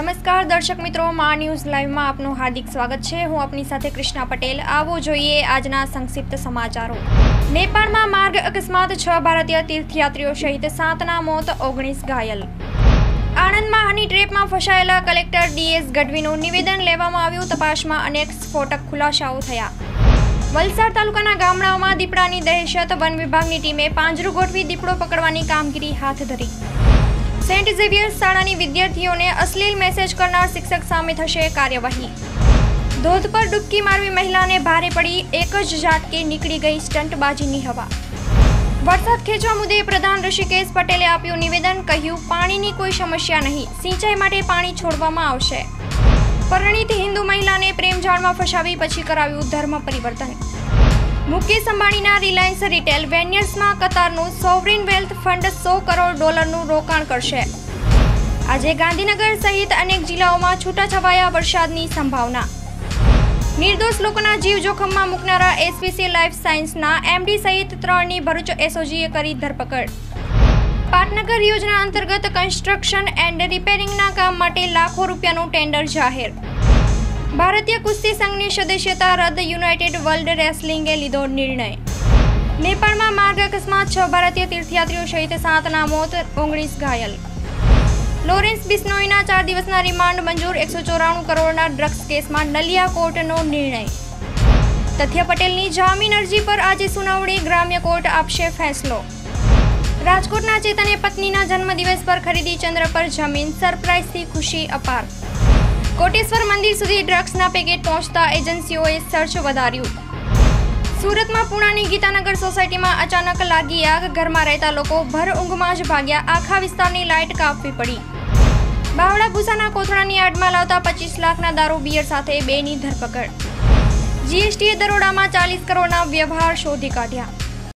नमस्कार दर्शक मित्रों, मा न्यूज लाइव में आपनु हार्दिक स्वागत है। हूँ अपनी साथे कृष्णा पटेल। आवो जोईए आजना संक्षिप्त समाचारों। नेपाल में मार्ग अकस्मात 6 भारतीय तीर्थयात्रीओ सहित 7 मौत, 19 घायल। आणंद में हनी ट्रेप में फसायेला कलेक्टर डीएस गढ़वीनु निवेदन लेवामां आव्युं। तपास में अनेक स्फोटक खुलासाओ थया। वलसाड तालुकाना गामडाओमां दीपड़ानी दहशत, वन विभागनी टीमे पांजरू गोठवी दीपड़ो पकड़वानी कामगीरी हाथ धरी। सेंट जेवियर शाळानी विद्यार्थीओने अश्लील मैसेज करनार शिक्षक सामे थशे कार्यवाही। धोध पर डुबकी मारवी महिलाने भारे पड़ी, एक ज झटके निकली गई स्टंटबाजीनी हवा। वरसाद खेंचवा मुद्दे प्रधान ऋषिकेश पटेले आप्युं निवेदन, कह्युं पाणीनी कोई समस्या नहीं, सिंचाई माटे पाणी छोड़वामां आवशे। परिणीत हिंदू महिलाने प्रेम झाड़मां फसावी पछी कराव्युं धर्म परिवर्तन। मुकेश अंबाणीना रिलायंस रिटेल वेन्चर्स में कतारनुं सोवरेन वेल्थ फंड $100 करोड़ रोकाण करशे। आजे गांधीनगर सहित अनेक जिलाओं में छूटाछवाया वरसादनी संभावना। निर्दोष लोकोना जीव जोखम में मूकनारा एसपीसी लाइफ साइंसना एमडी सहित 3 भरूच एसओजीए करी धरपकड़। पाटनगर योजना अंतर्गत कंस्ट्रक्शन एंड रिपेरिंगना काम माटे लाखों रूपियानुं टेन्डर जाहेर। भारतीय कुस्ती संघनी सदस्यता रद्द, यूनाइटेड वर्ल्ड रेस्लिंगे लीधो निर्णय। नेपाल में मार्ग अकस्मात 6 भारतीय तीर्थयात्रीओ सहित 7 मौत, 19 घायल। लॉरेंस बिश्नोईना 4 दिवसना रिमांड मंजूर, 194 करोड़ना ड्रग्स केस में नलिया कोर्टनो निर्णय। तथ्य पटेलनी जामीन अरजी पर आज सुनावणी, ग्राम्य कोर्ट आपशे फैसलो। राजकोटना चेतने पत्नीना जन्मदिवस पर खरीदी चंद्र पर जमीन, सरप्राइज थी खुशी अपार। कोटेश्वर मंदिर सुधी ड्रग्सना पेकेट पहुंचता एजेंसीओए सर्च वधार्यु। सूरत में पुणानी गीतानगर सोसायटी में अचानक लागी आग, घर में रहता लोको भर ऊँघ में ज भाग्या, आखा विस्तारनी लाइट कापवी पड़ी। बावड़ा भूसाना कोथळानी आड़मां लावता 25 लाखना दारू बीयर साथे 2 धरपकड़। जीएसटीए दरोडामां 40 करोड़ना व्यवहार शोधी काढ्या।